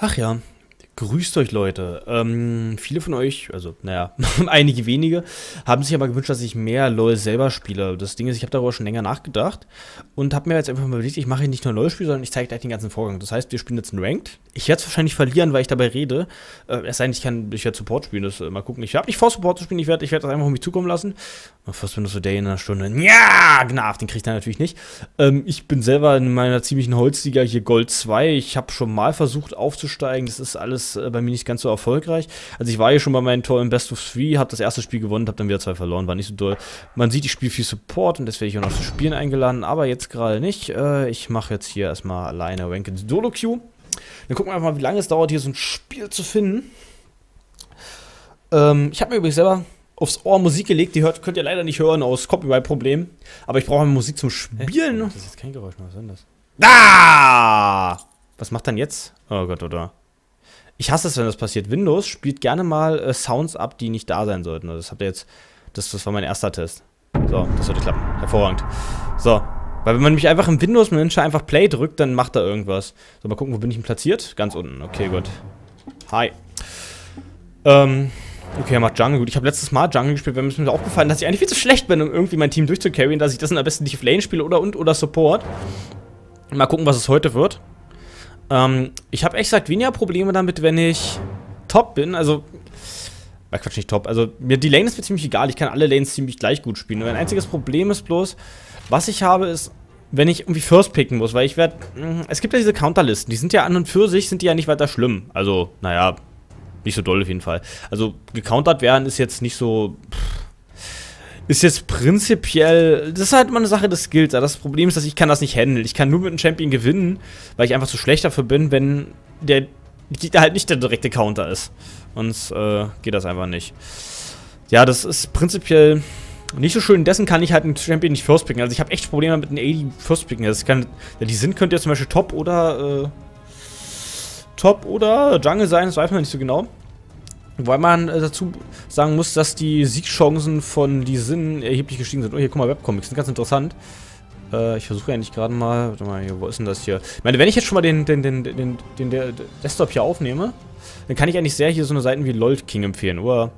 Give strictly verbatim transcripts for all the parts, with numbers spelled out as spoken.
Ach ja, grüßt euch Leute. Ähm, viele von euch, also naja, einige wenige, haben sich aber gewünscht, dass ich mehr LOL selber spiele. Das Ding ist, ich habe darüber schon länger nachgedacht und habe mir jetzt einfach mal überlegt, ich mache nicht nur LOL-Spiel, sondern ich zeige gleich den ganzen Vorgang. Das heißt, wir spielen jetzt ein Ranked. Ich werde es wahrscheinlich verlieren, weil ich dabei rede. Äh, es sei denn, ich kann, ich werde Support spielen, das äh, mal gucken. Ich habe nicht vor, Support zu spielen, ich werde ich werd das einfach um mich zukommen lassen. First Windows of Day in einer Stunde. Ja, genau, den kriegt er natürlich nicht. Ähm, ich bin selber in meiner ziemlichen Holzliga hier Gold zwei. Ich habe schon mal versucht aufzusteigen. Das ist alles äh, bei mir nicht ganz so erfolgreich. Also ich war hier schon bei meinen Tor im Best of three, habe das erste Spiel gewonnen, habe dann wieder zwei verloren. War nicht so doll. Man sieht, ich spiele viel Support und deswegen werde ich auch noch zu Spielen eingeladen. Aber jetzt gerade nicht. Äh, ich mache jetzt hier erstmal alleine Ranked Solo Queue. Dann gucken wir einfach mal, wie lange es dauert, hier so ein Spiel zu finden. Ähm, ich habe mir übrigens selber aufs Ohr Musik gelegt, die hört, könnt ihr leider nicht hören aus Copyright-Problemen. Aber ich brauche Musik zum Spielen. Das ist jetzt kein Geräusch mehr, was ist denn das? Ah! Was macht dann jetzt? Oh Gott, oder? Ich hasse es, wenn das passiert. Windows spielt gerne mal äh, Sounds ab, die nicht da sein sollten. Also das habt ihr jetzt. Das, das war mein erster Test. So, das sollte klappen. Hervorragend. So. Weil wenn man mich einfach im Windows-Manager einfach Play drückt, dann macht er irgendwas. So, mal gucken, wo bin ich denn platziert? Ganz unten. Okay, gut. Hi. Ähm. Okay, er macht Jungle gut. Ich habe letztes Mal Jungle gespielt, weil mir ist mir aufgefallen, dass ich eigentlich viel zu schlecht bin, um irgendwie mein Team durchzucarryen, dass ich das am besten nicht auf Lane spiele oder und oder Support. Mal gucken, was es heute wird. Ähm, ich habe echt gesagt weniger Probleme damit, wenn ich top bin. Also, na Quatsch, nicht top. Also, mir die Lane ist mir ziemlich egal. Ich kann alle Lanes ziemlich gleich gut spielen. Mein einziges Problem ist bloß, was ich habe, ist, wenn ich irgendwie First picken muss, weil ich werde. Es gibt ja diese Counterlisten. Die sind ja an und für sich, sind die ja nicht weiter schlimm. Also, naja. Nicht so doll auf jeden Fall. Also, gecountert werden ist jetzt nicht so. Pff, ist jetzt prinzipiell. Das ist halt mal eine Sache des Skills. Das Problem ist, dass ich kann das nicht handeln. Ich kann nur mit einem Champion gewinnen, weil ich einfach zu schlecht dafür bin, wenn der Gegner halt nicht der direkte Counter ist. Sonst äh, geht das einfach nicht. Ja, das ist prinzipiell nicht so schön. Dessen kann ich halt einen Champion nicht first picken. Also, ich habe echt Probleme mit einem A D first picken. Also, ich kann, ja, die sind, könnt ihr zum Beispiel top oder. Äh, Top oder Jungle sein, das weiß man nicht so genau. Weil man dazu sagen muss, dass die Siegchancen von die Sinnen erheblich gestiegen sind. Oh, hier, guck mal, Webcomics sind ganz interessant. Äh, ich versuche ja nicht gerade mal. Warte mal, hier, wo ist denn das hier? Ich meine, wenn ich jetzt schon mal den, den, den, den, den, den Desktop hier aufnehme, dann kann ich eigentlich sehr hier so eine Seiten wie LOL King empfehlen. Oder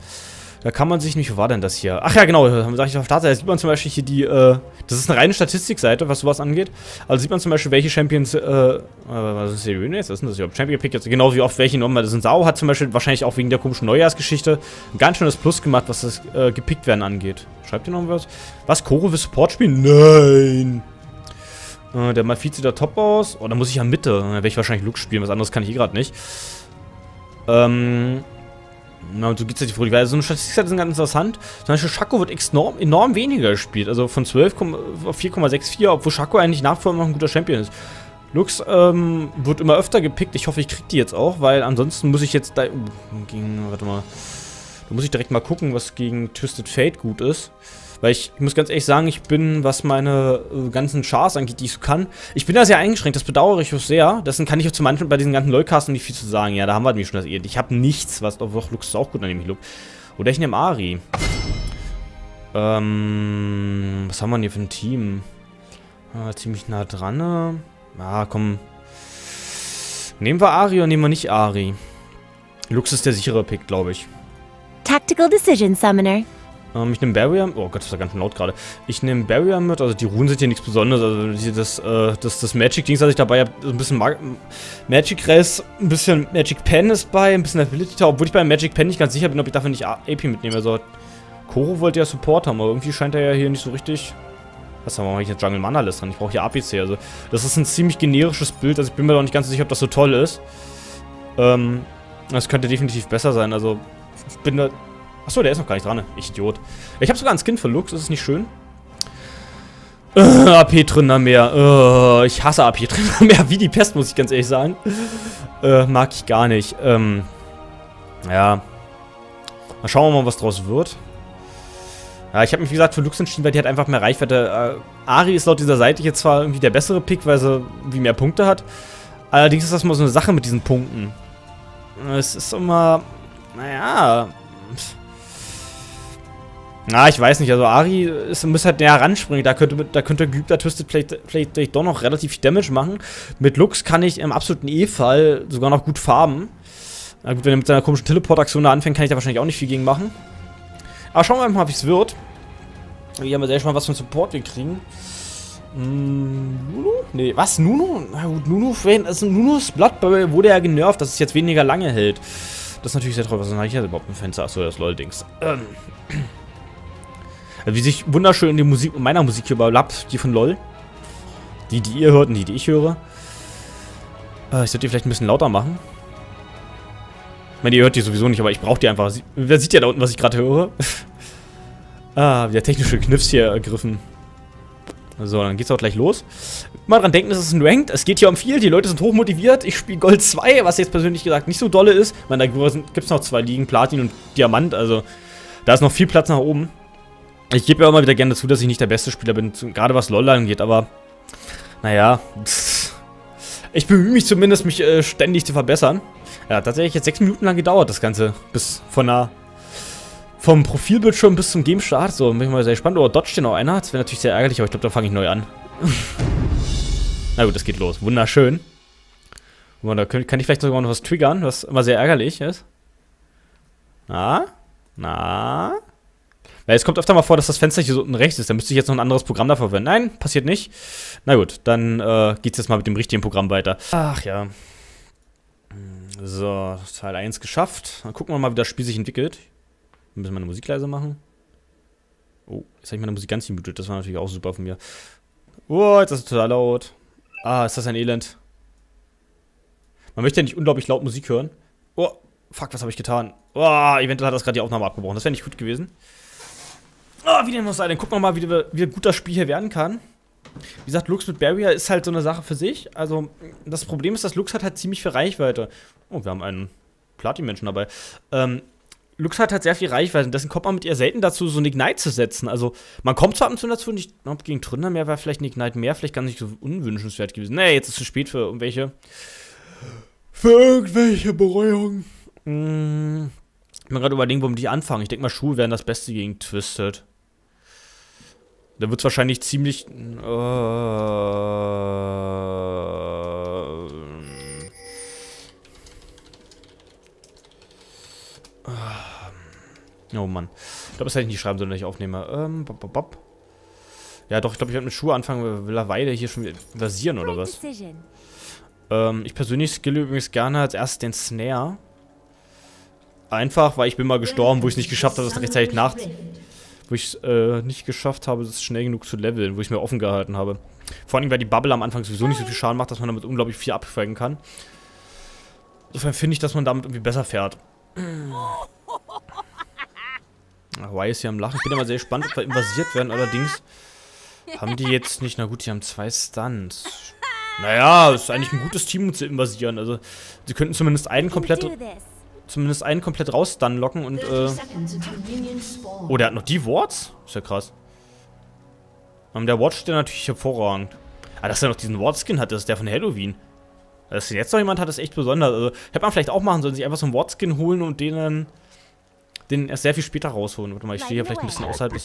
da kann man sich nicht. Wo war denn das hier? Ach ja, genau, da sag ich auf Startseite. Da sieht man zum Beispiel hier die. Äh, das ist eine reine Statistikseite, was sowas angeht. Also sieht man zum Beispiel, welche Champions. Äh, äh was ist hier? Was ist denn das hier? Champion Pick jetzt genauso wie oft welche genommen hat. Das sind Sau, hat zum Beispiel wahrscheinlich auch wegen der komischen Neujahrsgeschichte ein ganz schönes Plus gemacht, was das äh, gepickt werden angeht. Schreibt ihr noch was? Was? Koro will Support spielen? Nein! Äh, der Malphite sieht da top aus. Oh, da muss ich ja Mitte. Da werde ich wahrscheinlich Lux spielen. Was anderes kann ich eh gerade nicht. Ähm. Na, und so geht es ja die Frage. Also, so eine Statistik ist ganz interessant. Zum Beispiel, Shaco wird enorm, enorm weniger gespielt. Also von zwölf auf vier Komma sechs vier, obwohl Shaco eigentlich nach wie vor immer ein guter Champion ist. Lux ähm, wird immer öfter gepickt. Ich hoffe, ich kriege die jetzt auch, weil ansonsten muss ich jetzt da. Uh, gegen, warte mal. Da muss ich direkt mal gucken, was gegen Twisted Fate gut ist. Weil ich, ich muss ganz ehrlich sagen, ich bin, was meine äh, ganzen Chars angeht, die ich so kann, ich bin da sehr eingeschränkt, das bedauere ich auch sehr. Deswegen kann ich auch zu manchen bei diesen ganzen LOL-Casten nicht viel zu sagen. Ja, da haben wir nämlich schon das Ehe. Ich habe nichts, was auf Lux ist auch gut, dann nehme ich Lux. Oder ich nehme Ahri. Ähm, was haben wir denn hier für ein Team? Ah, ziemlich nah dran. Ah, komm. Nehmen wir Ahri oder nehmen wir nicht Ahri? Lux ist der sichere Pick, glaube ich. Tactical Decision Summoner. Ähm, ich nehme Barrier. Oh Gott, das war ganz schön laut gerade. Ich nehme Barrier mit. Also die Runen sind hier nichts Besonderes. Also das, äh, das, das Magic-Dings, das ich dabei habe, so ein bisschen Mag Magic Race, ein bisschen Magic Pen ist bei, ein bisschen Ability Tower. Obwohl ich bei Magic Pen nicht ganz sicher bin, ob ich dafür nicht A P mitnehme. Also Koro wollte ja Support haben, aber irgendwie scheint er ja hier nicht so richtig. Was haben wir eigentlich jetzt Jungle Mana List dran? Ich brauche hier A P C. Also das ist ein ziemlich generisches Bild. Also ich bin mir doch nicht ganz so sicher, ob das so toll ist. Ähm, das könnte definitiv besser sein. Also ich bin da. Achso, der ist noch gar nicht dran, ne? Ich Idiot. Ich habe sogar einen Skin für Lux, ist es nicht schön? Äh, A P Trainer mehr. Äh, ich hasse A P Trainer mehr, wie die Pest, muss ich ganz ehrlich sagen. Äh, mag ich gar nicht. Ähm, ja. Mal schauen wir mal, was draus wird. Ja, ich habe mich, wie gesagt, für Lux entschieden, weil die hat einfach mehr Reichweite. Äh, Ahri ist laut dieser Seite jetzt zwar irgendwie der bessere Pick, weil sie wie mehr Punkte hat. Allerdings ist das mal so eine Sache mit diesen Punkten. Es ist immer. Naja. Na, ich weiß nicht, also Ahri ist, muss halt näher ranspringen, da könnte, da könnte geübter Twisted Fate doch noch relativ viel Damage machen. Mit Lux kann ich im absoluten E-Fall sogar noch gut farmen. Na gut, wenn er mit seiner komischen Teleportaktion da anfängt, kann ich da wahrscheinlich auch nicht viel gegen machen. Aber schauen wir mal, wie es wird. Hier haben wir sehr mal, was für einen Support wir kriegen. Hm, Nunu? Nee, was? Nunu? Na gut, Nunu, also Nunus Blood Bubble wurde ja genervt, dass es jetzt weniger lange hält. Das ist natürlich sehr traurig. Was habe ich ja überhaupt ein Fenster? Achso, das LOL-Dings. Ähm. Also wie sich wunderschön in die Musik, in meiner Musik hier überlappt, die von LOL. Die, die ihr hört und die, die ich höre. Äh, ich sollte die vielleicht ein bisschen lauter machen. Ich meine, ihr hört die sowieso nicht, aber ich brauche die einfach. Sie, wer sieht ja da unten, was ich gerade höre? Ah, wieder technische Kniffs hier ergriffen. So, dann geht's auch gleich los. Mal dran denken, es ist ein Ranked. Es geht hier um viel. Die Leute sind hochmotiviert. Ich spiele Gold zwei, was jetzt persönlich gesagt nicht so dolle ist. Ich meine, da gibt's noch zwei Ligen, Platin und Diamant. Also, da ist noch viel Platz nach oben. Ich gebe ja immer wieder gerne zu, dass ich nicht der beste Spieler bin, gerade was LOL angeht, aber naja, pff. Ich bemühe mich zumindest, mich äh, ständig zu verbessern. Ja, tatsächlich jetzt sechs Minuten lang gedauert, das Ganze, bis von der, vom Profilbildschirm bis zum Game-Start. So, bin ich mal sehr gespannt. Oh, dodge den auch einer, das wäre natürlich sehr ärgerlich, aber ich glaube, da fange ich neu an. Na gut, das geht los, wunderschön. Und da kann ich vielleicht sogar noch was triggern, was immer sehr ärgerlich ist. Na, na... Weil es kommt öfter mal vor, dass das Fenster hier so unten rechts ist. Da müsste ich jetzt noch ein anderes Programm dafür verwenden. Nein, passiert nicht. Na gut, dann äh, geht's jetzt mal mit dem richtigen Programm weiter. Ach ja. So, Teil eins geschafft. Dann gucken wir mal, wie das Spiel sich entwickelt. Wir müssen meine Musik leiser machen. Oh, jetzt habe ich meine Musik ganz gemutet. Das war natürlich auch super von mir. Oh, jetzt ist es total laut. Ah, ist das ein Elend. Man möchte ja nicht unglaublich laut Musik hören. Oh, fuck, was habe ich getan? Oh, eventuell hat das gerade die Aufnahme abgebrochen. Das wäre nicht gut gewesen. Oh, wie dem muss sein, dann gucken wir mal, wie, wie gut das Spiel hier werden kann. Wie gesagt, Lux mit Barrier ist halt so eine Sache für sich. Also, das Problem ist, dass Lux hat halt ziemlich viel Reichweite. Oh, wir haben einen Platin-Menschen dabei. Ähm, Lux hat halt sehr viel Reichweite. Und dessen kommt man mit ihr selten dazu, so eine Ignite zu setzen. Also, man kommt zwar ab und zu dazu, nicht gegen Tründer mehr, wäre vielleicht eine Ignite mehr, vielleicht gar nicht so unwünschenswert gewesen. Nee, jetzt ist es zu spät für irgendwelche... Für irgendwelche Bereuungen. Hm, ich muss gerade überlegen, womit die anfangen. Ich denke mal, Schuhe wären das Beste gegen Twisted. Da wird es wahrscheinlich ziemlich... Äh, oh Mann. Ich glaube, das hätte ich nicht schreiben sollen, dass ich aufnehme. Ähm, bop, bop, bop. Ja doch, ich glaube, ich werde mit Schuhe anfangen, mittlerweile hier schon wieder rasieren oder was. Ähm, ich persönlich skille übrigens gerne als erstes den Snare. Einfach, weil ich bin mal gestorben, wo ich es nicht geschafft habe, das rechtzeitig nach... wo ich es äh, nicht geschafft habe, das schnell genug zu leveln, wo ich es mir offen gehalten habe. Vor allem, weil die Bubble am Anfang sowieso nicht so viel Schaden macht, dass man damit unglaublich viel abfangen kann. Insofern finde ich, dass man damit irgendwie besser fährt. Hawaii ist hier am Lachen. Ich bin ja mal sehr gespannt, ob wir invasiert werden. Allerdings haben die jetzt nicht... Na gut, die haben zwei Stunts. Naja, ist eigentlich ein gutes Team, um zu invasieren. Also, sie könnten zumindest einen komplett... Zumindest einen komplett raus dann locken und äh oh, der hat noch die Wards? Ist ja krass. Und der Ward steht ja natürlich hervorragend. Ah, dass er noch diesen Ward-Skin hat, das ist der von Halloween. Dass jetzt noch jemand hat, ist echt besonders. Also, hätte man vielleicht auch machen sollen, sich einfach so einen Ward-Skin holen und den dann den erst sehr viel später rausholen. Warte mal, ich stehe hier vielleicht ein bisschen außerhalb des...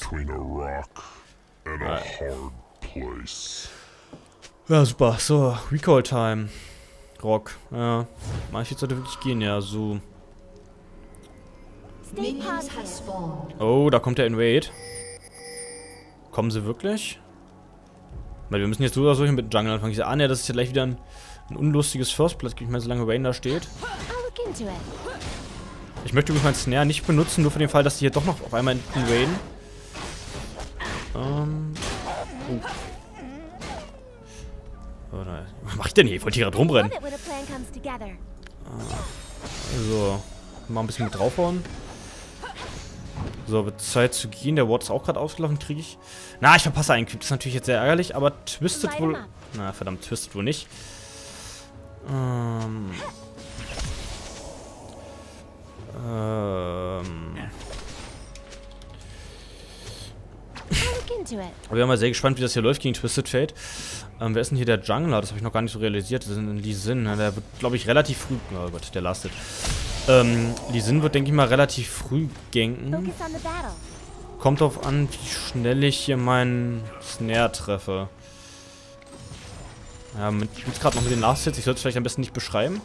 Ja, super. So, Recall-Time. Rock. Ja. Manche sollte wirklich gehen, ja, so. Oh, da kommt der Invade. Kommen sie wirklich? Weil wir müssen jetzt so oder so hier mit dem Jungle anfangen. Ich sehe, ah, ne, das ist ja gleich wieder ein, ein unlustiges First Blood. Ich meine, solange Rain da steht. Ich möchte übrigens meinen Snare nicht benutzen, nur für den Fall, dass die hier doch noch auf einmal invaden. Ähm. Oh. Oh nein. Was mach ich denn hier? Ich wollte hier gerade rumrennen. Ah. So. Mal ein bisschen mit draufhauen. So, wird Zeit zu gehen. Der Ward ist auch gerade ausgelaufen, kriege ich. Na, ich verpasse einen Creep. Das ist natürlich jetzt sehr ärgerlich, aber Twisted wohl... Na, verdammt, Twisted wohl nicht. Ähm... Ähm... Aber wir sind mal sehr gespannt, wie das hier läuft gegen Twisted Fate. Ähm, wer ist denn hier der Jungler? Das habe ich noch gar nicht so realisiert. Das sind Lee Sin. Der wird, glaube ich, relativ früh... Oh Gott, der lastet. Ähm, Lee Sin wird, denke ich mal, relativ früh ganken. Kommt drauf an, wie schnell ich hier meinen Snare treffe. Ja, mit gerade noch mit den Last-Hits, ich sollte es vielleicht am besten nicht beschreiben.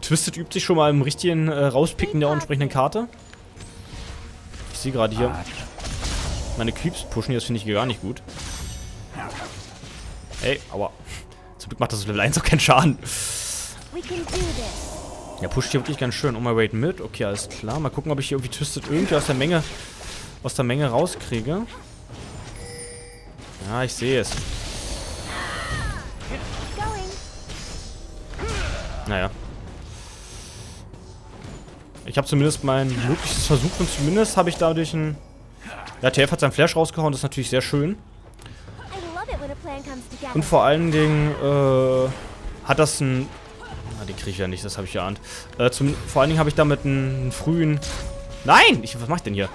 Twisted übt sich schon mal im richtigen äh, Rauspicken der entsprechenden Karte. Ich sehe gerade hier, meine Creeps pushen, das finde ich gar nicht gut. Ey, aua. Zum Glück macht das Level eins auch keinen Schaden. Ja, pusht hier wirklich ganz schön. Oh my wait mit. Okay, alles klar. Mal gucken, ob ich hier irgendwie Twisted irgendwie aus der Menge aus der Menge rauskriege. Ja, ich sehe es. Naja. Ich habe zumindest mein möglichstes versucht und zumindest habe ich dadurch ein... Ja, T F hat seinen Flash rausgehauen, das ist natürlich sehr schön. Und vor allen Dingen äh, hat das ein... Ah, den kriege ich ja nicht, das habe ich geahnt. Äh, zum, vor allen Dingen habe ich damit einen frühen... Nein! Ich, was mache ich denn hier?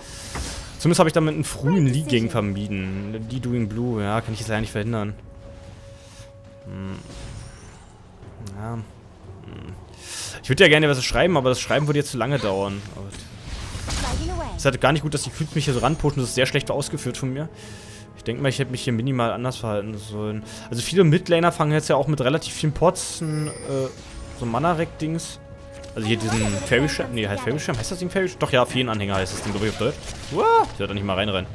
Zumindest habe ich damit einen frühen Lead gegen vermieden. Die Doing Blue, ja, kann ich das ja nicht verhindern. Hm. Ja. Hm. Ich würde ja gerne was schreiben, aber das Schreiben würde jetzt zu lange dauern. Es ist halt gar nicht gut, dass die Creeps mich hier so ranpushen. Das ist sehr schlecht ausgeführt von mir. Ich denke mal, ich hätte mich hier minimal anders verhalten sollen. Also viele Midlaner fangen jetzt ja auch mit relativ vielen Potzen, äh, so Mana-Rack-Dings. Also hier diesen Fairy Sham. Nee, heißt Fairy Sham. Heißt das Ding Fairy Sham? Doch ja, für jeden Anhänger heißt das Ding, glaube ich, auf Deutsch. Uah, ich werde da nicht mal reinrennen.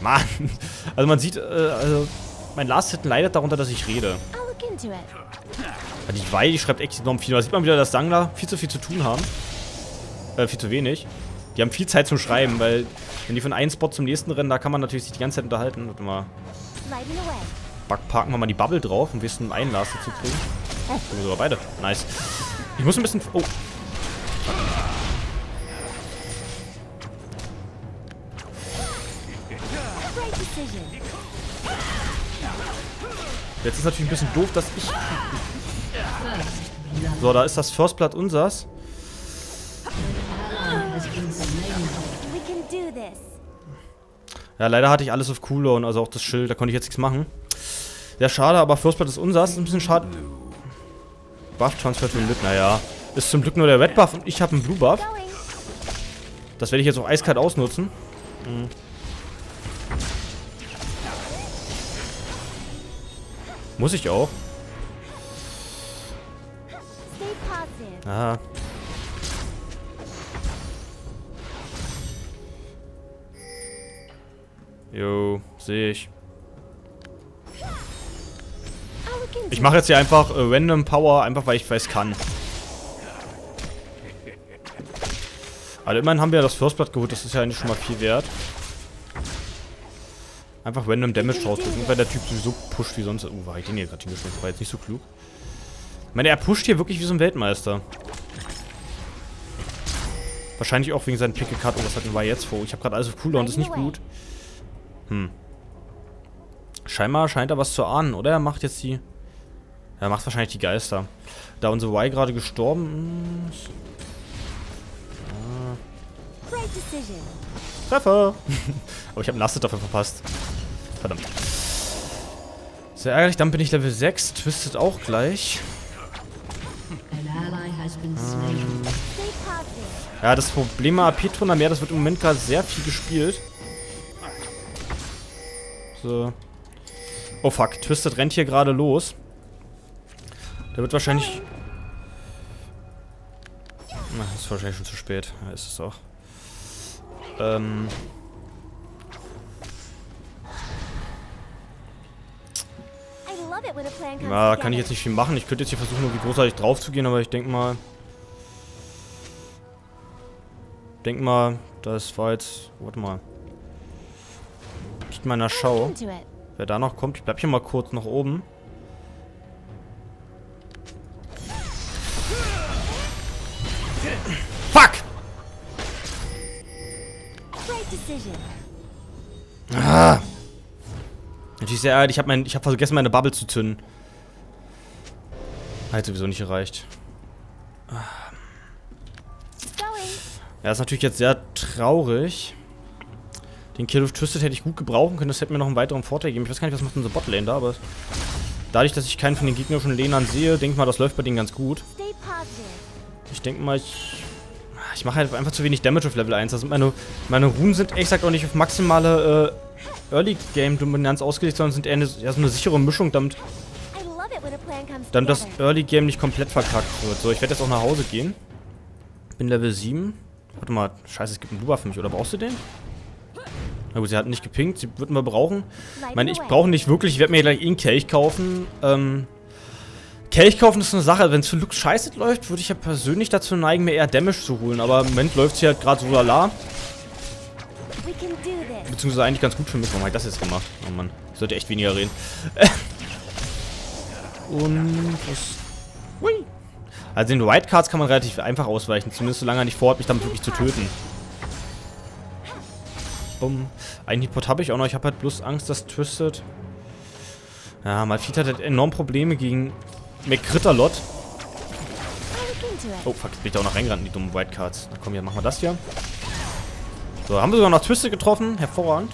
Mann. Also man sieht, äh, also mein Last-Hit leidet darunter, dass ich rede. Also die Wei, die schreibt echt enorm viel. Da sieht man wieder, dass Sangler viel zu viel zu tun haben. Äh, viel zu wenig. Die haben viel Zeit zum Schreiben, weil wenn die von einem Spot zum nächsten rennen, da kann man natürlich sich die ganze Zeit unterhalten. Warte mal. Parken wir mal die Bubble drauf, um wenigstens einen Last zu kriegen. Oh, wir sogar beide. Nice. Ich muss ein bisschen... Oh. Jetzt ist natürlich ein bisschen doof, dass ich... So, da ist das First Blood unsers. Ja, leider hatte ich alles auf Cooldown, also auch das Schild, da konnte ich jetzt nichts machen. Sehr schade, aber First Blood ist unsers, ist ein bisschen schade. Buff Transfer für den Lüt, naja. Ist zum Glück nur der Red Buff und ich habe einen Blue Buff. Das werde ich jetzt auch eiskalt ausnutzen. Mhm. Muss ich auch. Aha. Jo, sehe ich. Ich mache jetzt hier einfach äh, Random Power, einfach weil ich weiß kann. Also immerhin haben wir ja das First Blood geholt, das ist ja eigentlich schon mal viel wert. Einfach Random Damage rausdrücken, weil der Typ sowieso pusht wie sonst. Oh, war ich den hier gerade hingeschmissen? War jetzt nicht so klug. Ich meine, er pusht hier wirklich wie so ein Weltmeister. Wahrscheinlich auch wegen seinen Pick-Cut und was hat denn war jetzt vor? Ich habe gerade alles auf Cooldown, das ist nicht gut. Hm. Scheinbar scheint er was zu ahnen, oder? Er macht jetzt die... Er macht wahrscheinlich die Geister. Da unsere Y gerade gestorben ist... Ah. Treffer! Aber ich habe einen Lastet dafür verpasst. Verdammt. Sehr ärgerlich, dann bin ich Level sechs. Twisted auch gleich. Ähm. Ja, das Problem bei A P-Turner mehr, das wird im Moment gerade sehr viel gespielt. So. Oh fuck, Twisted rennt hier gerade los. Der wird wahrscheinlich... Na, ist wahrscheinlich schon zu spät. Ja, ist es auch. Ähm... Ja, kann ich jetzt nicht viel machen. Ich könnte jetzt hier versuchen, irgendwie großartig drauf zu gehen, aber ich denke mal... Denk mal, das war jetzt... Warte mal. Nicht meiner Schau. Wer da noch kommt, ich bleib hier mal kurz nach oben. Fuck! Ah. Natürlich sehr ärgerlich, ich habe hab vergessen, meine Bubble zu zünden. Hat sowieso nicht erreicht. Ja, ist natürlich jetzt sehr traurig. Den Kill of Twisted hätte ich gut gebrauchen können, das hätte mir noch einen weiteren Vorteil gegeben. Ich weiß gar nicht, was macht unser Botlane da, aber dadurch, dass ich keinen von den gegnerischen Lanern sehe, denke ich mal, das läuft bei denen ganz gut. Ich denke mal, ich... Ich mache halt einfach zu wenig Damage auf Level eins. Also meine, meine Runen sind ehrlich gesagt auch nicht auf maximale äh, Early-Game-Dominanz ausgelegt, sondern sind eher eine, ja, so eine sichere Mischung, damit dann das Early-Game nicht komplett verkackt wird. So, ich werde jetzt auch nach Hause gehen. Bin Level sieben. Warte mal, scheiße, es gibt einen Blue Buff für mich, oder brauchst du den? Na gut, sie hat nicht gepinkt, sie würden wir brauchen. Ich meine, ich brauche nicht wirklich, ich werde mir gleich einen Kelch kaufen. Ähm, Kelch kaufen ist eine Sache, wenn es für Lux scheiße läuft, würde ich ja persönlich dazu neigen, mir eher Damage zu holen. Aber im Moment läuft sie halt gerade so lala. Beziehungsweise eigentlich ganz gut für mich. Warum habe ich das jetzt gemacht? Oh Mann, ich sollte echt weniger reden. Und was? Hui! Also den Wildcards kann man relativ einfach ausweichen, zumindest solange er nicht vorhat, mich damit wirklich zu töten. Bumm. Einen Hip-Hop habe ich auch noch. Ich habe halt bloß Angst, dass Twisted... Ja, Malphite hat halt enorm Probleme gegen McCritterlot. Oh, fuck, jetzt bin ich da auch noch reingerannt in die dummen Wildcards. Na komm, ja, machen wir das hier. So, haben wir sogar noch Twisted getroffen. Hervorragend.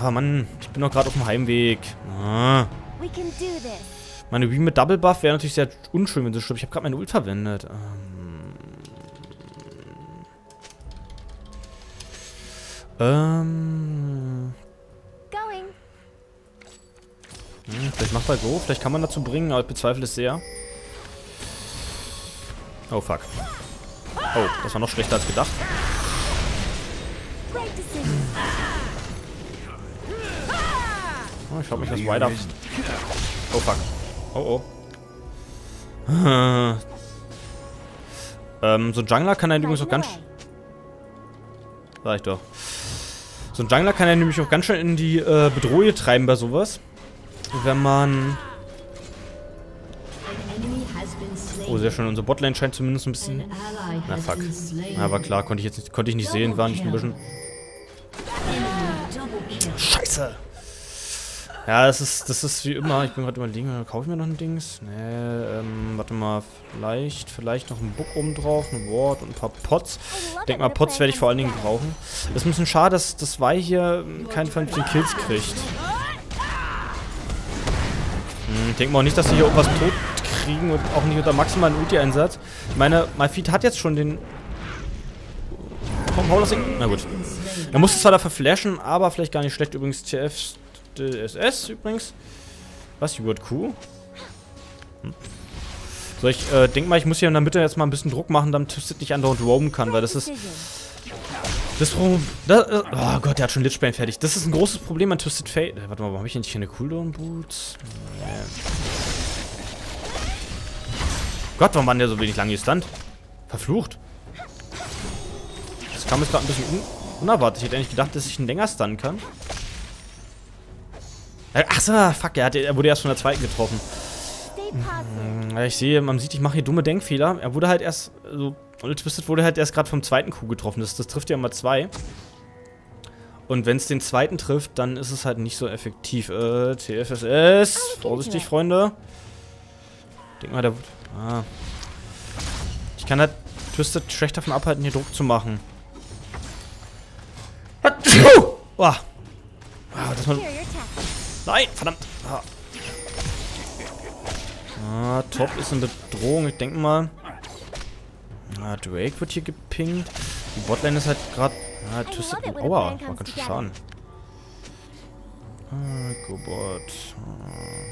Ah, Mann, ich bin doch gerade auf dem Heimweg. Ah. Meine Wii mit Double Buff wäre natürlich sehr unschön, wenn sie stirbt. Ich habe gerade meine Ult verwendet. Ähm. Ähm. Hm, vielleicht macht er Go. Vielleicht kann man dazu bringen, aber ich bezweifle es sehr. Oh, fuck. Oh, das war noch schlechter als gedacht. Oh, ich glaube mich das weiter. Oh, fuck. Oh, oh. ähm, so ein Jungler kann er übrigens auch ganz... Sag ich doch. So ein Jungler kann er nämlich auch ganz schön in die äh, Bedrohung treiben bei sowas. Wenn man... Oh, sehr schön. Unser Botlane scheint zumindest ein bisschen... Na, fuck. Aber klar, konnte ich jetzt nicht, konnte ich nicht sehen. War nicht ein bisschen... Scheiße! Ja, das ist, das ist wie immer, ich bin gerade überlegen, kaufe ich mir noch ein Dings? Nee, ähm, warte mal, vielleicht, vielleicht noch ein Book oben drauf, ein Ward und ein paar Pots. Ich denke mal, Pots werde ich vor allen Dingen brauchen. Es ist ein bisschen schade, dass das Vi hier keinen vernünftigen Kills kriegt. Hm, ich denke mal auch nicht, dass sie hier irgendwas tot kriegen und auch nicht unter maximalen Ulti-Einsatz. Ich meine, Malphite hat jetzt schon den... Komm, hau das Ding. Na gut. Er muss es zwar dafür flashen, aber vielleicht gar nicht schlecht übrigens, T Fs. S S übrigens. Was, Jugurt Q? Hm. So, ich äh, denke mal, ich muss hier in der Mitte jetzt mal ein bisschen Druck machen, damit Twisted nicht andauernd roamen kann, weil das ist... Das Problem... Oh Gott, der hat schon Lich Bane fertig. Das ist ein großes Problem an Twisted Fate. Äh, warte mal, warum habe ich denn nicht hier eine Cooldown-Boots? Nee. Gott, warum war der so wenig lang gestunt? Verflucht. Das kam jetzt gerade ein bisschen un unerwartet. Ich hätte eigentlich gedacht, dass ich ihn länger stunnen kann. Achso, fuck, er, hat, er wurde erst von der zweiten getroffen. Ich sehe, man sieht, ich mache hier dumme Denkfehler. Er wurde halt erst, so, und Twisted wurde halt erst gerade vom zweiten Q getroffen. Das, das trifft ja immer zwei. Und wenn es den zweiten trifft, dann ist es halt nicht so effektiv. Äh, T F S S, vorsichtig, Freunde. Denk mal, da wird... Ah. Ich kann halt Twisted schlecht davon abhalten, hier Druck zu machen. Oh. Ah, das war... Nein, verdammt. Ah. ah, Top ist eine Bedrohung, ich denke mal. Ah, Drake wird hier gepinkt. Die Botlane ist halt gerade... Ah, Twisted... Aua, war ganz schön Schaden. Ah, Gobot. Ah.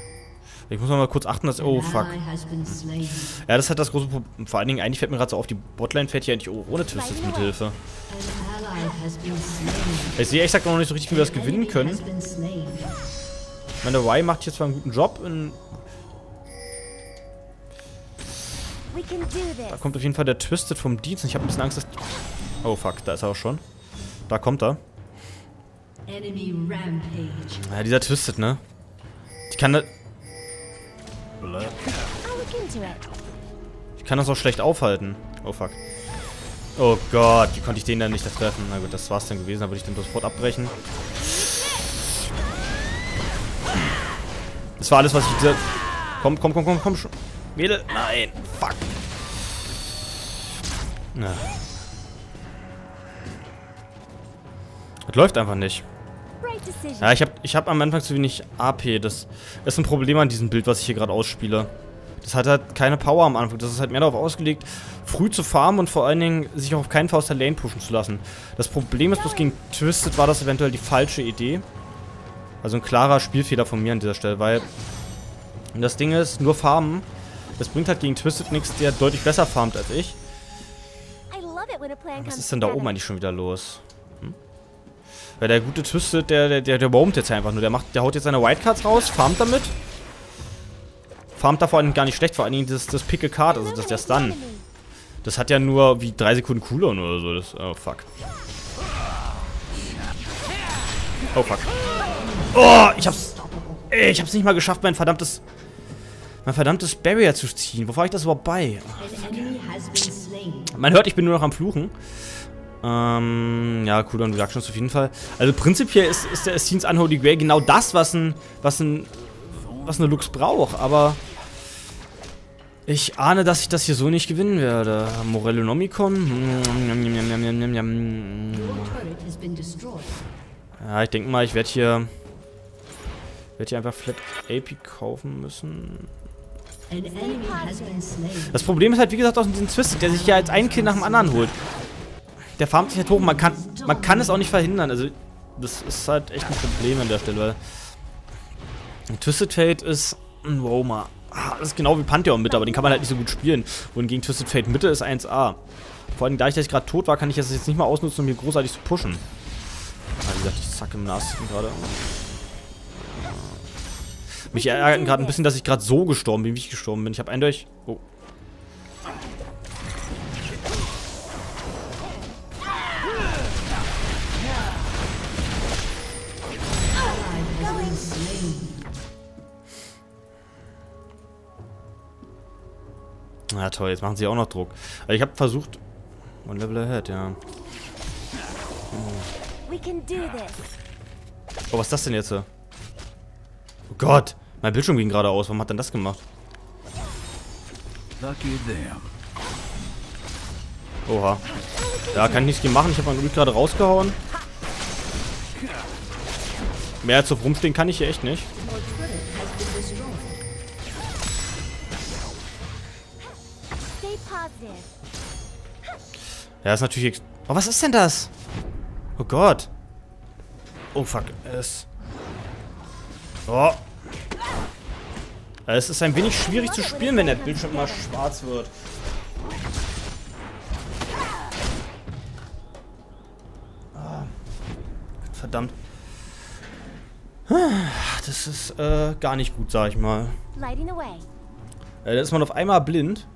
Ich muss noch mal kurz achten, dass... Oh, fuck. Ja, das hat das große Problem. Vor allen Dingen, eigentlich fällt mir gerade so auf, die Botlane fährt hier eigentlich ohne Twisted Mithilfe. Ich sehe, ich sag noch nicht so richtig, wie wir das gewinnen können. Meine Y macht hier zwar einen guten Job. In da kommt auf jeden Fall der Twisted vom Dienst. Ich habe ein bisschen Angst, dass... Oh, fuck, da ist er auch schon. Da kommt er. Ja, dieser Twisted, ne? Ich kann das... Ich kann das auch schlecht aufhalten. Oh, fuck. Oh Gott, wie konnte ich den dann nicht treffen? Na gut, das war's dann gewesen. Da würde ich den sofort abbrechen. Das war alles, was ich... Komm, komm, komm, komm, komm schon. Mädel, nein. Fuck. Ja. Das läuft einfach nicht. Ja, ich habe ich hab am Anfang zu wenig A P. Das ist ein Problem an diesem Bild, was ich hier gerade ausspiele. Das hat halt keine Power am Anfang. Das ist halt mehr darauf ausgelegt, früh zu farmen und vor allen Dingen sich auch auf keinen Fall aus der Lane pushen zu lassen. Das Problem ist, bloß gegen Twisted war das eventuell die falsche Idee. Also ein klarer Spielfehler von mir an dieser Stelle, weil das Ding ist, nur farmen, das bringt halt gegen Twisted nichts, der deutlich besser farmt als ich. Was ist denn da oben eigentlich schon wieder los? Hm? Weil der gute Twisted, der, der, der, der roamt jetzt einfach nur. Der macht, der haut jetzt seine Wildcards raus, farmt damit. Farmt da vor allem gar nicht schlecht, vor allen Dingen das, das Pickle Card, also das, der Stun. Das hat ja nur wie drei Sekunden Cooldown oder so. Das, oh fuck. Oh fuck. Oh, ich hab's. Ich hab's nicht mal geschafft, mein verdammtes. Mein verdammtes Barrier zu ziehen. Wo war ich das überhaupt bei? Oh, fuck. Man hört, ich bin nur noch am Fluchen. Ähm, ja, Cooldown Reductions auf jeden Fall. Also prinzipiell ist, ist der Essenes Unholy Grey genau das, was ein. was ein. was eine Lux braucht, aber ich ahne, dass ich das hier so nicht gewinnen werde. Morellonomicon. Ja, ich denke mal, ich werde hier werde hier einfach Flat A P kaufen müssen. Das Problem ist halt, wie gesagt, auch diesen Twisted, der sich ja jetzt ein Kill nach dem anderen holt. Der farmt sich halt hoch, man kann, man kann es auch nicht verhindern. Also, das ist halt echt ein Problem an der Stelle, weil Twisted Fate ist ein Roamer. Das ist genau wie Pantheon mit, aber den kann man halt nicht so gut spielen. Wohingegen Twisted Fate Mitte ist eins A. Vor allem, da ich, ich gerade tot war, kann ich das jetzt nicht mal ausnutzen, um hier großartig zu pushen. Ah, wie gesagt, ich zacke im Nass gerade. Mich ärgert gerade ein bisschen, dass ich gerade so gestorben bin, wie ich gestorben bin. Ich habe eindeutig... Oh. Na toll, jetzt machen sie auch noch Druck. Also ich habe versucht... One level ahead, ja. Oh. Oh, was ist das denn jetzt? Oh Gott, mein Bildschirm ging gerade aus. Warum hat denn das gemacht? Oha. Ja, kann ich nichts gegen machen. Ich habe meinen Ult gerade rausgehauen. Mehr als auf rumstehen kann ich hier echt nicht. Ja, ist natürlich... Oh, was ist denn das? Oh Gott. Oh, fuck. Es... Oh. Es ist ein wenig schwierig zu spielen, wenn der Bildschirm mal schwarz wird. Ah. Verdammt. Das ist äh, gar nicht gut, sag ich mal. Da ist man auf einmal blind.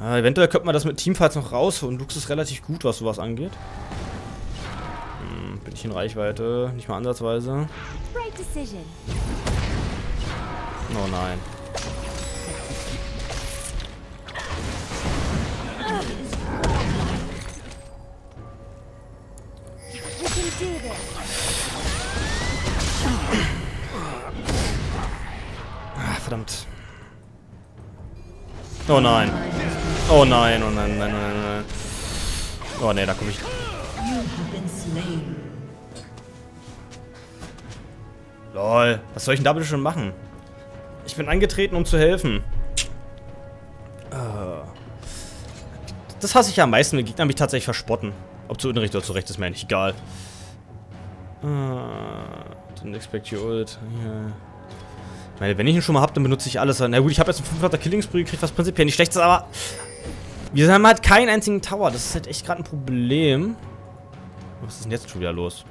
Äh, eventuell könnte man das mit Teamfights noch rausholen. Lux ist relativ gut, was sowas angeht. Hm, bin ich in Reichweite? Nicht mal ansatzweise. Oh nein. Ah, verdammt. Oh nein. Oh nein, oh nein, nein, nein, nein. Oh ne, da komme ich. Lol, was soll ich denn da bitte schon machen? Ich bin angetreten, um zu helfen. Das hasse ich ja am meisten, wenn Gegner mich tatsächlich verspotten. Ob zu Unrecht oder zu Recht ist mir eigentlich egal. Didn't expect you old. Yeah. Wenn ich ihn schon mal habe, dann benutze ich alles. Na gut, ich habe jetzt einen fünfhunderter Killingspree gekriegt, was prinzipiell nicht schlecht ist, aber... Wir haben halt keinen einzigen Tower. Das ist halt echt gerade ein Problem. Was ist denn jetzt schon wieder los?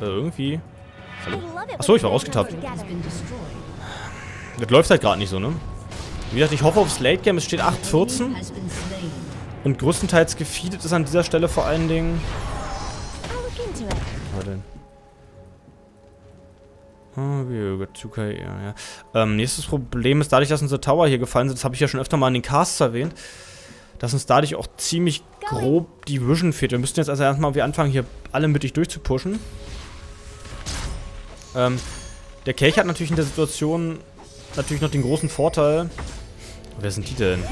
Äh, irgendwie... Achso, ich war rausgetappt. Das läuft halt gerade nicht so, ne? Wie gesagt, ich hoffe aufs Late Game. Es steht acht vierzehn. Und größtenteils gefeedet ist an dieser Stelle vor allen Dingen... Was denn? Oh, wir got two K, ja, ja. Ähm, nächstes Problem ist, dadurch, dass unsere Tower hier gefallen sind, das habe ich ja schon öfter mal in den Casts erwähnt, dass uns dadurch auch ziemlich grob die Vision fehlt. Wir müssten jetzt also erstmal wir anfangen, hier alle mittig durchzupushen. Ähm, der Kelch hat natürlich in der Situation natürlich noch den großen Vorteil. Wer sind die denn?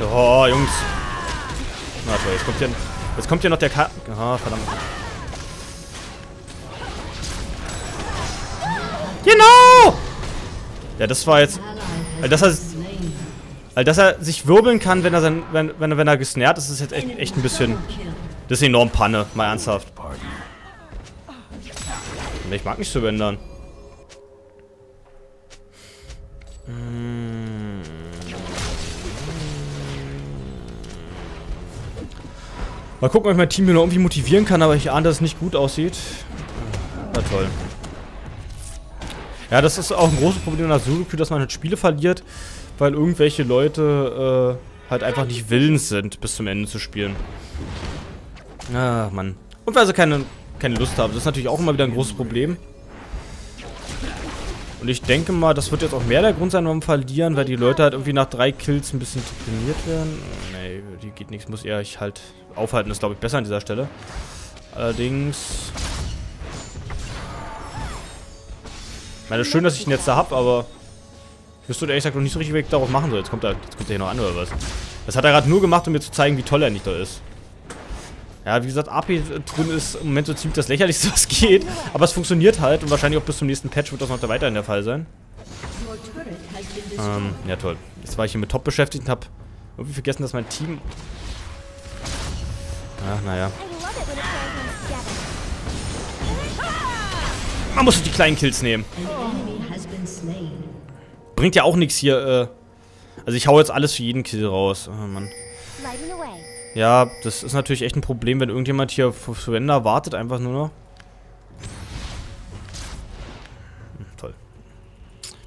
Oh, Jungs. Na toll, jetzt kommt hier, jetzt kommt hier noch der Ka... Ah, verdammt. Genau! Ja, das war jetzt... Also, dass er, also, dass er sich wirbeln kann, wenn er, sein, wenn, wenn er, wenn er gesnared ist, ist jetzt echt, echt ein bisschen... Das ist eine enorme Panne, mal ernsthaft. Ich mag nicht surrendern. Mal gucken, ob ich mein Team hier noch irgendwie motivieren kann, aber ich ahne, dass es nicht gut aussieht. Na toll. Ja, das ist auch ein großes Problem in der Solo-Queue, dass man halt Spiele verliert, weil irgendwelche Leute äh, halt einfach nicht willens sind, bis zum Ende zu spielen. Ah, Mann. Und weil sie keine, keine Lust haben. Das ist natürlich auch immer wieder ein großes Problem. Und ich denke mal, das wird jetzt auch mehr der Grund sein, warum verlieren, weil die Leute halt irgendwie nach drei Kills ein bisschen trainiert werden. Nee, die geht nichts. Muss eher ich halt aufhalten. Das ist, glaube ich, besser an dieser Stelle. Allerdings... Ich meine, schön, dass ich ihn jetzt da habe, aber... Ich wüsste ehrlich gesagt noch nicht so richtig, was ich darauf machen soll. Jetzt kommt er, jetzt kommt er hier noch an oder was. Das hat er gerade nur gemacht, um mir zu zeigen, wie toll er nicht da ist. Ja, wie gesagt, A P drin ist im Moment so ziemlich das Lächerlichste, was geht. Aber es funktioniert halt und wahrscheinlich auch bis zum nächsten Patch wird das noch weiterhin der Fall sein. Ähm, ja toll. Jetzt war ich hier mit Top beschäftigt und hab irgendwie vergessen, dass mein Team... Ach, naja. Man muss die kleinen Kills nehmen. Bringt ja auch nichts hier, äh... Also ich hau jetzt alles für jeden Kill raus. Oh, Mann. Ja, das ist natürlich echt ein Problem, wenn irgendjemand hier auf Surrender wartet, einfach nur noch. Hm, toll.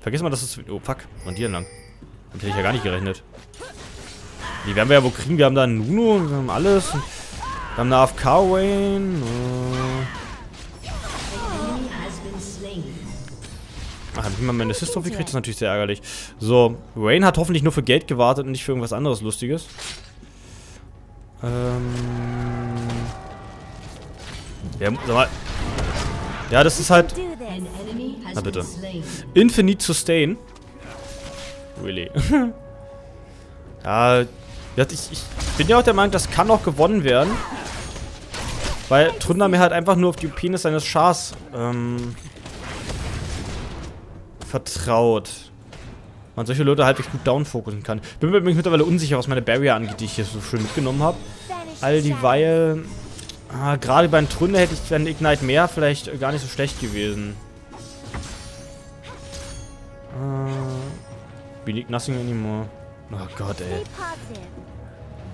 Vergiss mal, dass es... Oh, fuck. Und hier lang. Damit hätte ich ja gar nicht gerechnet. Die werden wir ja wohl kriegen. Wir haben da einen Nunu, wir haben alles. Wir haben eine A F K-Wayne. Ach, hab ich mal meine Assist-Trophy gekriegt? Das ist natürlich sehr ärgerlich. So, Wayne hat hoffentlich nur für Geld gewartet und nicht für irgendwas anderes Lustiges. Ähm. Ja, sag mal. Ja, das ist halt. Na bitte. Infinite Sustain. Really. Ja, ich, ich bin ja auch der Meinung, das kann auch gewonnen werden. Weil Tründer mir halt einfach nur auf die Penis seines Schars ähm, vertraut. Man solche Leute halt wirklich gut downfokussen kann. Bin mir übrigens mittlerweile unsicher, was meine Barrier angeht, die ich hier so schön mitgenommen habe. All dieweil... Ah, gerade beim Tründe hätte ich einen Ignite mehr vielleicht gar nicht so schlecht gewesen. Uh, Believe nothing anymore. Oh Gott, ey.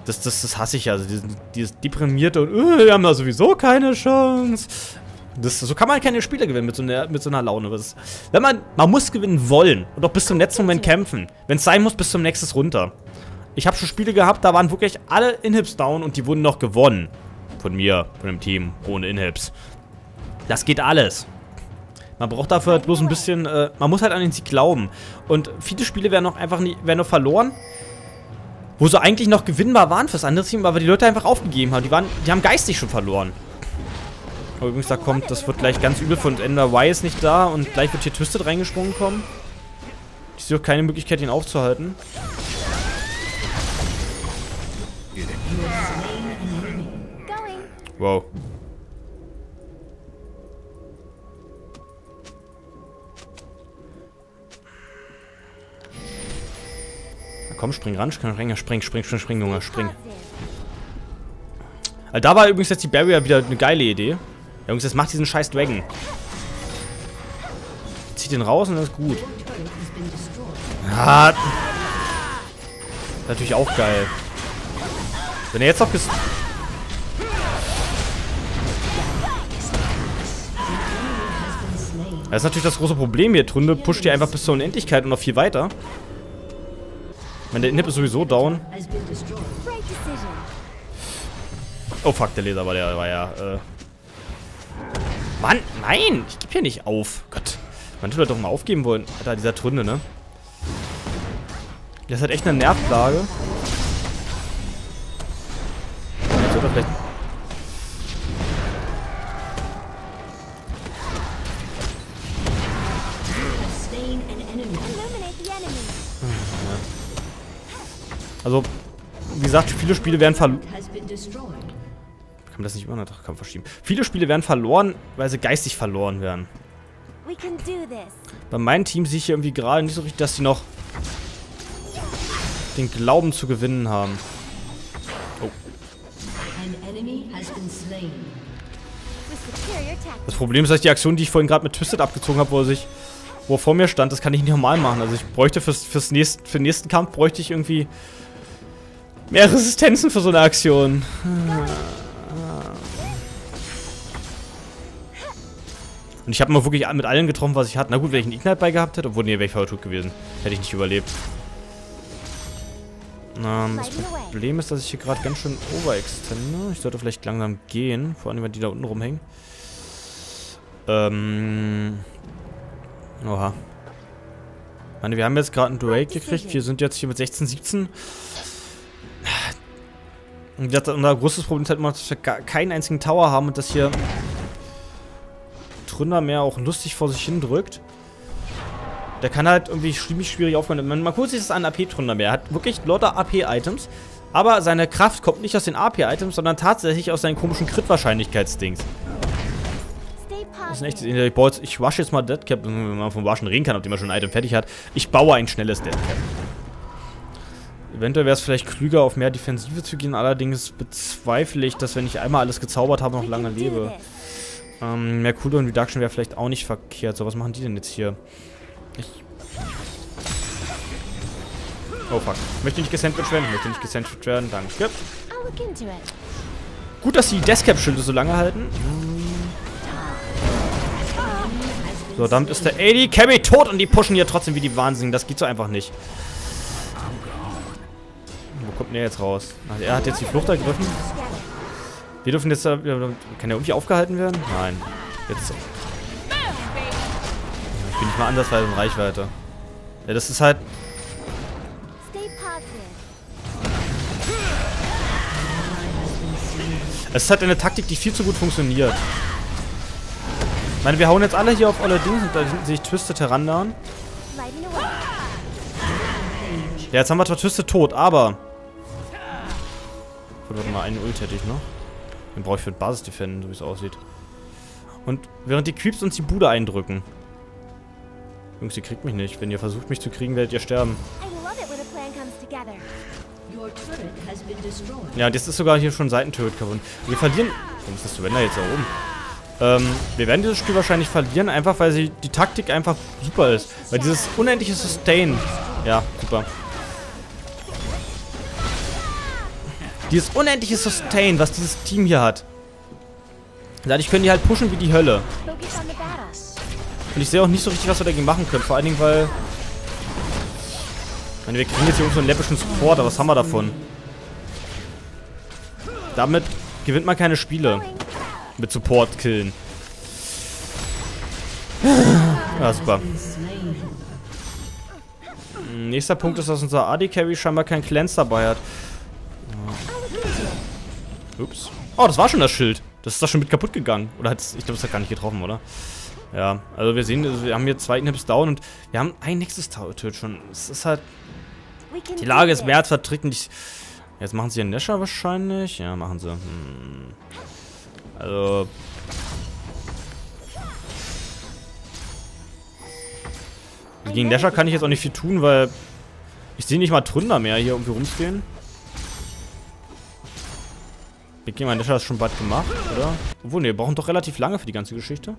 Das, das, das hasse ich ja. Also dieses, dieses deprimierte und... Uh, wir haben da sowieso keine Chance. Das, so kann man keine Spiele gewinnen mit so einer, mit so einer Laune. Das, wenn man, man muss gewinnen wollen und auch bis zum letzten Moment kämpfen. Wenn es sein muss, bis zum nächsten runter. Ich habe schon Spiele gehabt, da waren wirklich alle Inhibs down und die wurden noch gewonnen. Von mir, von dem Team, ohne Inhibs. Das geht alles. Man braucht dafür halt bloß ein bisschen, äh, man muss halt an sich glauben. Und viele Spiele werden noch einfach nie, werden noch verloren, wo sie eigentlich noch gewinnbar waren fürs andere Team, aber die Leute einfach aufgegeben haben. Die, waren, die haben geistig schon verloren. Aber übrigens, da kommt, das wird gleich ganz übel von Ender. Y ist nicht da und gleich wird hier Twisted reingesprungen kommen. Ich sehe auch keine Möglichkeit, ihn aufzuhalten. Wow. Na komm, spring ran, spring, spring, spring, spring, spring, Junge, spring. Also, da war übrigens jetzt die Barrier wieder eine geile Idee. Ja, Jungs, jetzt macht diesen scheiß Dragon. Zieht den raus und das ist gut. Ja. Natürlich auch geil. Wenn er jetzt noch ges... Das ist natürlich das große Problem hier. Tründe pusht hier einfach bis zur Unendlichkeit und noch viel weiter. Ich meine, der Inhib ist sowieso down. Oh fuck, der Laser war, der war ja... Äh Mann, nein! Ich gebe hier nicht auf. Gott. Man hätte doch mal aufgeben wollen. Alter, dieser Tründe, ne? Das ist halt echt eine Nervplage. Jetzt wird er vielleicht... Also, wie gesagt, viele Spiele werden verloren. Kann man das nicht über einen Kampf verschieben? Viele Spiele werden verloren, weil sie geistig verloren werden. Bei meinem Team sehe ich hier irgendwie gerade nicht so richtig, dass sie noch den Glauben zu gewinnen haben. Oh. Das Problem ist, dass die Aktion, die ich vorhin gerade mit Twisted abgezogen habe, wo er sich, wo er vor mir stand, das kann ich nicht normal machen. Also ich bräuchte fürs, fürs nächsten, für den nächsten Kampf bräuchte ich irgendwie mehr Resistenzen für so eine Aktion. Und ich habe mal wirklich mit allen getroffen, was ich hatte. Na gut, wenn ich einen Ignite bei gehabt hätte, obwohl, nee, wäre ich verhört gewesen. Hätte ich nicht überlebt. Ähm, das Problem ist, dass ich hier gerade ganz schön overextende. Ich sollte vielleicht langsam gehen, vor allem, wenn die da unten rumhängen. Ähm. Oha. Ich meine, wir haben jetzt gerade einen Drake gekriegt. Wir sind jetzt hier mit sechzehn, siebzehn. Und das, unser größtes Problem ist halt immer, dass wir keinen einzigen Tower haben und das hier Tründer mehr auch lustig vor sich hin drückt. Der kann halt irgendwie ziemlich schwierig aufkommen. Man, man guckt sich das an, A P-Tründer mehr. Er hat wirklich lauter A P-Items, aber seine Kraft kommt nicht aus den A P-Items, sondern tatsächlich aus seinen komischen Crit-Wahrscheinlichkeits-Dings. Das ist ein echtes Inter-Balls. Ich wasche jetzt mal Deathcap, wenn man vom Waschen reden kann, ob man schon ein Item fertig hat. Ich baue ein schnelles Deathcap. Eventuell wäre es vielleicht klüger, auf mehr Defensive zu gehen. Allerdings bezweifle ich, dass wenn ich einmal alles gezaubert habe, noch lange lebe. Ähm, mehr Cooldown Reduction wäre vielleicht auch nicht verkehrt. So, was machen die denn jetzt hier? Ich. Oh fuck. Möchte nicht gesandwiched werden. Möchte nicht gesandwiched werden. Danke. Gut, dass die Deathcap-Schilde so lange halten. So, damit ist der A D Cabby tot und die pushen hier trotzdem wie die Wahnsinnigen. Das geht so einfach nicht. Wo kommt der jetzt raus? Ach, er hat jetzt die Flucht ergriffen. Wir dürfen jetzt. Kann der irgendwie aufgehalten werden? Nein. Jetzt. Ich bin nicht mal andersweise in Reichweite. Ja, das ist halt. Es ist halt eine Taktik, die viel zu gut funktioniert. Ich meine, wir hauen jetzt alle hier auf alle Dings und da hinten sich Twisted herannahen. Ja, jetzt haben wir zwar Twisted tot, aber. Ich würde mal einen Ult hätte ich noch. Den brauche ich für den Basis-Defenden, so wie es aussieht. Und während die Creeps uns die Bude eindrücken. Jungs, ihr kriegt mich nicht. Wenn ihr versucht, mich zu kriegen, werdet ihr sterben. Ja, das ist sogar hier schon Seitenturret kaputt. Wir verlieren. Warum ist das Surrender jetzt da oben? Ähm, wir werden dieses Spiel wahrscheinlich verlieren, einfach weil sie die Taktik einfach super ist. Weil dieses unendliche Sustain. Ja, super. Dieses unendliche Sustain, was dieses Team hier hat. Dadurch können die halt pushen wie die Hölle. Und ich sehe auch nicht so richtig, was wir dagegen machen können. Vor allen Dingen, weil... Ich meine, wir kriegen jetzt hier so einen läppischen Support, aber was haben wir davon? Damit gewinnt man keine Spiele. Mit Support-Killen. Ja, super. Nächster Punkt ist, dass unser A D-Carry scheinbar keinen Cleanse dabei hat. Ups. Oh, das war schon das Schild. Das ist doch schon mit kaputt gegangen. Oder hat's, ich glaube, es hat gar nicht getroffen, oder? Ja, also wir sehen, also wir haben hier zwei Nips down und wir haben ein nächstes Tower-Tilt schon. Es ist halt... Die Lage ist mehr als vertrickt. Ich, jetzt machen sie einen Nasher wahrscheinlich. Ja, machen sie. Hm. Also... Gegen Nasher kann ich jetzt auch nicht viel tun, weil... Ich sehe nicht mal Tründer mehr hier irgendwie rumstehen. Wir gehen mal, das ist schon bald gemacht, oder? Obwohl, ne, wir brauchen doch relativ lange für die ganze Geschichte.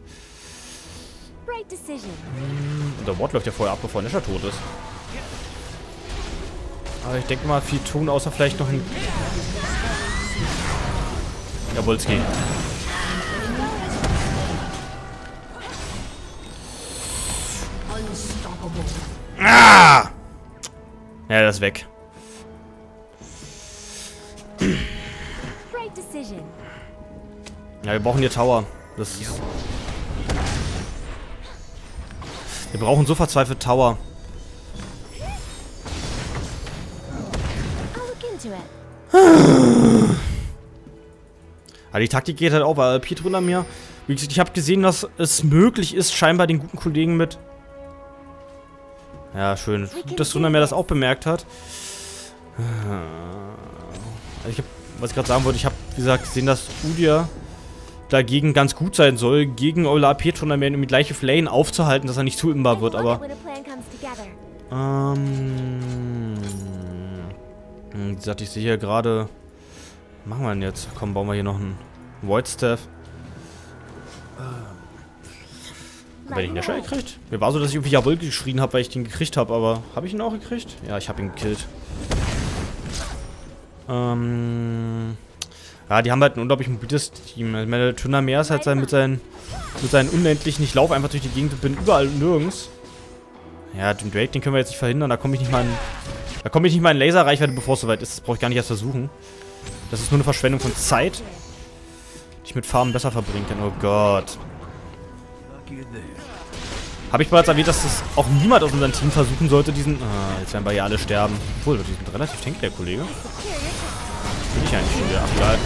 Und der Ward läuft ja vorher ab, bevor Nasher tot ist. Aber ich denke mal, viel tun, außer vielleicht noch ein... Jawohl, es geht. Ah! Ja, das ist weg. Ja, wir brauchen hier Tower. Das ist wir brauchen so verzweifelt Tower. Aber die Taktik geht halt auch bei L P drunter mir. Wie gesagt, ich habe gesehen, dass es möglich ist, scheinbar den guten Kollegen mit... Ja, schön. Gut, dass Rundermeer das auch bemerkt hat. Ich habe... Was ich gerade sagen wollte, ich habe, wie gesagt, gesehen, dass Udia dagegen ganz gut sein soll, gegen euer A P-Tournament um die gleiche Lane aufzuhalten, dass er nicht zu imbar wird, aber... Ähm... Wie gesagt, ich sehe hier gerade... Was machen wir denn jetzt? Komm, bauen wir hier noch einen Void Staff. Wenn ich ihn schnell gekriegt. Mir war so, dass ich irgendwie Jawohl geschrien habe, weil ich den gekriegt habe, aber... Habe ich ihn auch gekriegt? Ja, ich habe ihn gekillt. Ähm... Ja, die haben halt ein unglaublich mobiles Team. Ich meine, Tuna Meer ist halt sein, mit, seinen, mit seinen unendlichen... Ich laufe einfach durch die Gegend und bin überall und nirgends. Ja, den Drake, den können wir jetzt nicht verhindern. Da komme ich nicht mal in... Da komme ich nicht mal in Laserreichweite, bevor es soweit ist. Das brauche ich gar nicht erst versuchen. Das ist nur eine Verschwendung von Zeit, die ich mit Farmen besser verbringe. Oh Gott. Habe ich bereits erwähnt, dass das auch niemand aus unserem Team versuchen sollte, diesen... Ah, jetzt werden wir hier alle sterben. Obwohl, die sind relativ tanky, der Kollege. Bin ich eigentlich schon wieder abgehalten.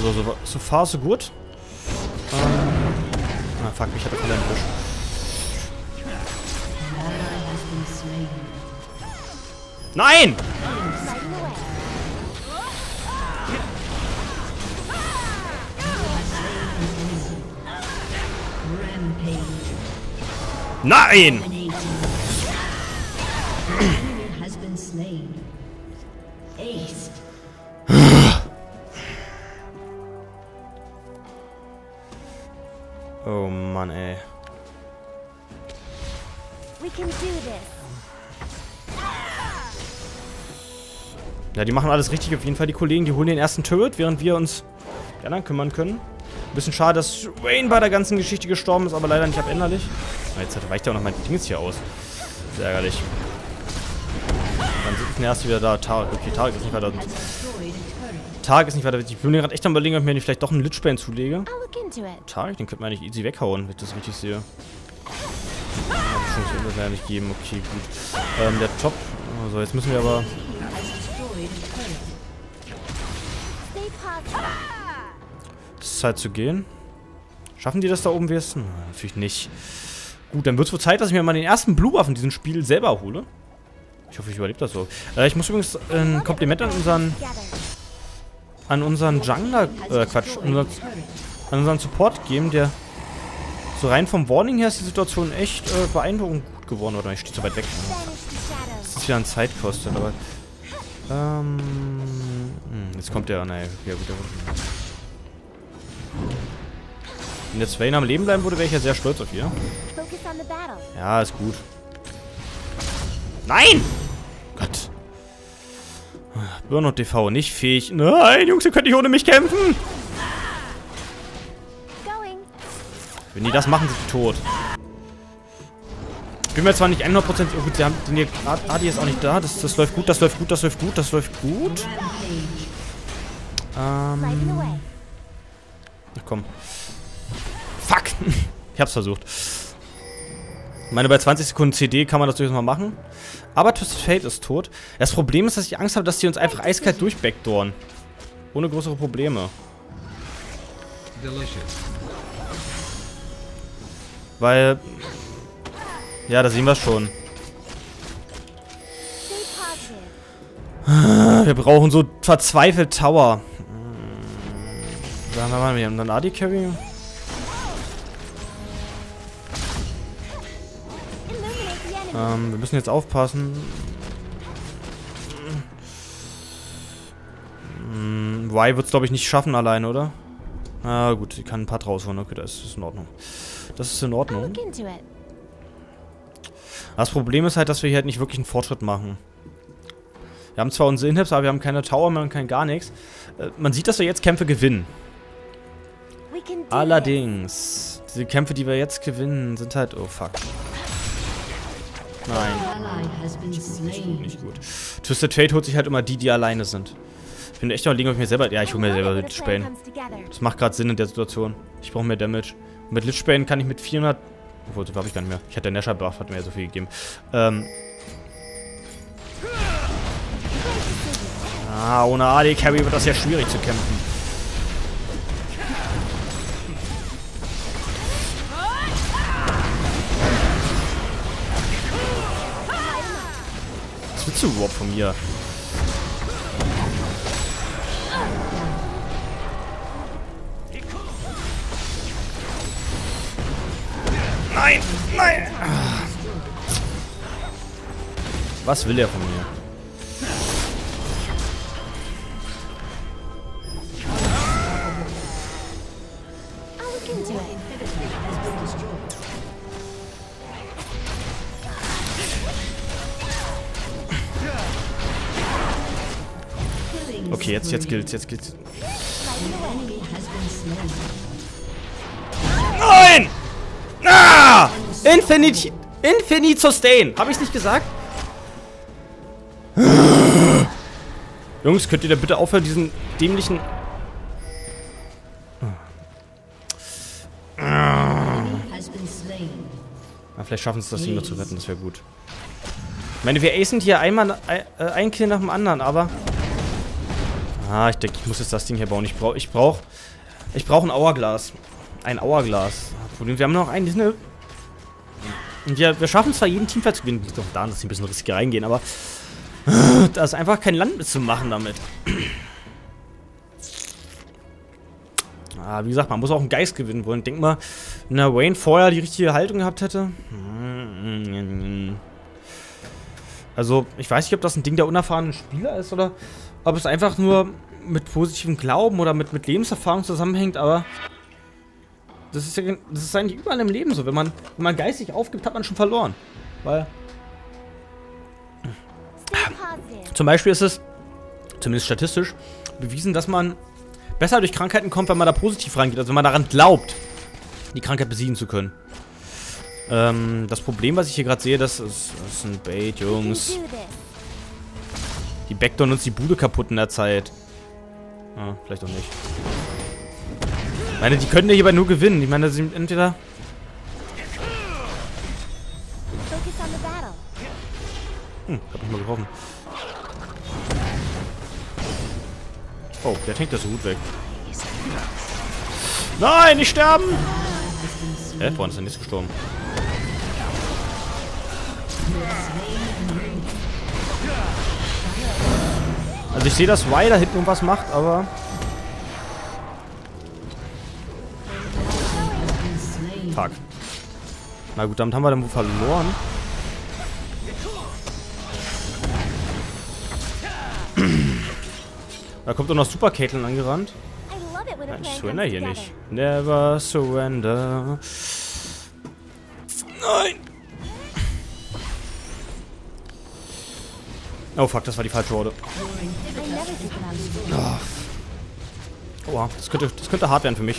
So, so, so far, so gut. Ähm, ah, fuck, mich hat er wieder einen Busch. Nein! Nein! Oh Mann, ey. Ja, die machen alles richtig auf jeden Fall. Die Kollegen, die holen den ersten Turret, während wir uns die anderen kümmern können. Ein bisschen schade, dass Rain bei der ganzen Geschichte gestorben ist, aber leider nicht abänderlich. Jetzt weicht ja auch noch mein Ding jetzt hier aus. Sehr ärgerlich. Dann sitzt der erste wieder da. Taric. Okay, Taric ist nicht weiter. Taric ist nicht weiter wichtig. Ich bin mir gerade echt am Überlegen, ob ich mir nicht vielleicht doch einen Lich Bane zulege. Taric, den könnte man nicht easy weghauen, wenn ich das richtig sehe. Das muss ich nicht geben. Okay, gut. Ähm, der Top. Also, jetzt müssen wir aber. Es ist Zeit zu gehen. Schaffen die das da oben wenigstens? Hm, natürlich nicht. Gut, dann wird es wohl Zeit, dass ich mir mal den ersten Blue Buff in diesem Spiel selber hole. Ich hoffe, ich überlebe das so. Äh, ich muss übrigens ein Kompliment an unseren... An unseren Jungler... Äh, Quatsch. Unseren, an unseren Support geben, der... So rein vom Warning her ist die Situation echt äh, beeindruckend gut geworden. Oder ich stehe so weit weg. Das ist wieder an Zeit kostet, aber... Ähm... Jetzt kommt der... Naja, ja gut, der wird... Wenn jetzt Vayne am Leben bleiben würde, wäre ich ja sehr stolz auf ihr. Ja, ist gut. Nein! Gott. Burn und D V nicht fähig. Nein, Jungs, ihr könnt nicht ohne mich kämpfen! Wenn die das machen, sind die tot. Ich bin mir zwar nicht hundert Prozent... Oh gut, sie haben den hier... Adi ist auch nicht da. Das, das läuft gut, das läuft gut, das läuft gut, das läuft gut. Ähm... Ach komm. Fuck! Ich hab's versucht. Ich meine, bei zwanzig Sekunden C D kann man das durchaus mal machen. Aber Twisted Fate ist tot. Das Problem ist, dass ich Angst habe, dass die uns einfach eiskalt durchbackdoren. Ohne größere Probleme. Weil... Ja, da sehen wir es schon. Wir brauchen so verzweifelt Tower. Sagen wir mal, wir haben dann A D-Carry. Ähm, wir müssen jetzt aufpassen. Hm, Y wird es, glaube ich, nicht schaffen alleine, oder? Ah, gut, sie kann ein Part rausholen. Okay, das ist in Ordnung. Das ist in Ordnung. Das Problem ist halt, dass wir hier halt nicht wirklich einen Fortschritt machen. Wir haben zwar unsere Inhibs, aber wir haben keine Tower mehr und kein gar nichts. Äh, man sieht, dass wir jetzt Kämpfe gewinnen. Allerdings, diese Kämpfe, die wir jetzt gewinnen, sind halt... Oh, fuck. Nein. Nicht gut, nicht gut. Twisted Fate holt sich halt immer die, die alleine sind. Ich bin echt überlegen, ob ich mir selber... Ja, ich hole mir selber Lich Bane. Das macht gerade Sinn in der Situation. Ich brauche mehr Damage. Und mit Lich Bane kann ich mit vierhundert... Obwohl, so habe ich gar nicht mehr. Ich hatte den Nasher Buff, hat mir ja so viel gegeben. Ähm... Ah, ohne A D-Carry wird das ja schwierig zu kämpfen. willst du überhaupt von mir? Nein! Nein! Was will er von mir? Okay, jetzt, jetzt gilt's, jetzt gilt's. Nein! Ah! Infinity, Infinity Sustain. Habe ich's nicht gesagt? Jungs, könnt ihr da bitte aufhören, diesen dämlichen... Na, vielleicht schaffen es das Ding noch zu retten, das wäre gut. Ich meine, wir acen hier einmal äh, ein Kill nach dem anderen, aber... Ah, ich denke, ich muss jetzt das Ding hier bauen. Ich brauche, ich brauche, ich brauche ein Hourglass. Ein Hourglass. Problem, wir haben noch einen, ne? Und wir, wir schaffen zwar jeden Teamfight zu gewinnen, liegt doch daran, dass wir ein bisschen riskig reingehen, aber da ist einfach kein Land mit zu machen damit. Ah, wie gesagt, man muss auch einen Geist gewinnen wollen. Denk mal, wenn der Wayne vorher die richtige Haltung gehabt hätte. Also, ich weiß nicht, ob das ein Ding der unerfahrenen Spieler ist oder... Ob es einfach nur mit positivem Glauben oder mit, mit Lebenserfahrung zusammenhängt, aber das ist, ja, das ist eigentlich überall im Leben so. Wenn man, wenn man geistig aufgibt, hat man schon verloren. Weil zum Beispiel ist es, zumindest statistisch, bewiesen, dass man besser durch Krankheiten kommt, wenn man da positiv reingeht. Also wenn man daran glaubt, die Krankheit besiegen zu können. Ähm, das Problem, was ich hier gerade sehe, das ist, das ist ein Bait, Jungs. Die backdown uns die Bude kaputt in der Zeit. Ah, vielleicht auch nicht. Ich meine, die können ja hierbei nur gewinnen. Ich meine, sie sind entweder... Hm, hab mich mal getroffen. Oh, der tankt das so gut weg. Nein, nicht sterben! Hä, vorhin ist er nicht gestorben. Also ich sehe, dass Y da hinten irgendwas macht, aber... Fuck. Na gut, damit haben wir dann wohl verloren. Da kommt doch noch Super Caitlyn angerannt. Nein, ich surrender hier nicht. Never surrender. Nein! Oh fuck, das war die falsche Horde. Oh. Oha, das könnte, das könnte hart werden für mich.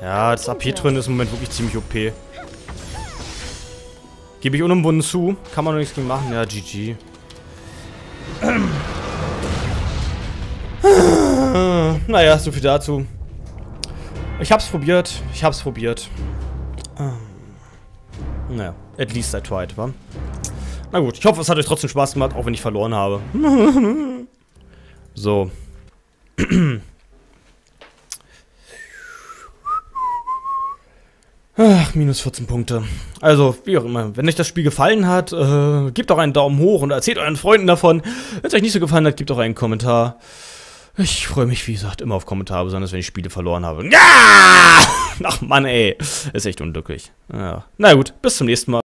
Ja, das A P-Trön ist im Moment wirklich ziemlich O P. Gebe ich unumwunden zu. Kann man noch nichts gegen machen. Ja, G G. Naja, so viel dazu. Ich hab's probiert, ich hab's probiert. Ähm, naja, at least I tried, wa? Na gut, ich hoffe, es hat euch trotzdem Spaß gemacht, auch wenn ich verloren habe. So. Ach, minus vierzehn Punkte. Also, wie auch immer, wenn euch das Spiel gefallen hat, äh, gebt doch einen Daumen hoch und erzählt euren Freunden davon. Wenn es euch nicht so gefallen hat, gebt doch einen Kommentar. Ich freue mich, wie gesagt, immer auf Kommentare, besonders wenn ich Spiele verloren habe. Ja! Ach Mann, ey. Ist echt unglücklich. Ja. Na gut, bis zum nächsten Mal.